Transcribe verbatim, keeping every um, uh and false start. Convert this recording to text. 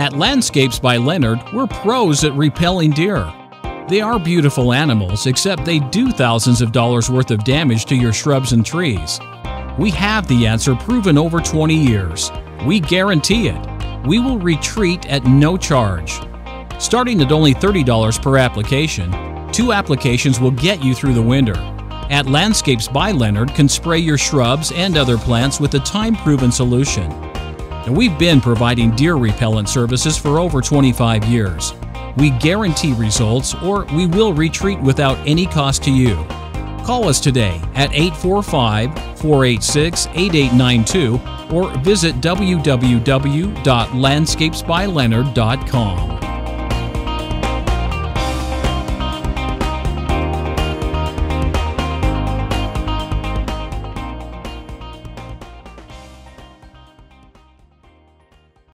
At Landscapes by Leonard, we're pros at repelling deer. They are beautiful animals, except they do thousands of dollars worth of damage to your shrubs and trees. We have the answer proven over twenty years. We guarantee it. We will retreat at no charge. Starting at only thirty dollars per application, two applications will get you through the winter. At Landscapes by Leonard can spray your shrubs and other plants with a time-proven solution. Now, we've been providing deer repellent services for over twenty-five years. We guarantee results, or we will retreat without any cost to you. Call us today at eight four five, four eight six, eight eight nine two or visit w w w dot landscapes by leonard dot com.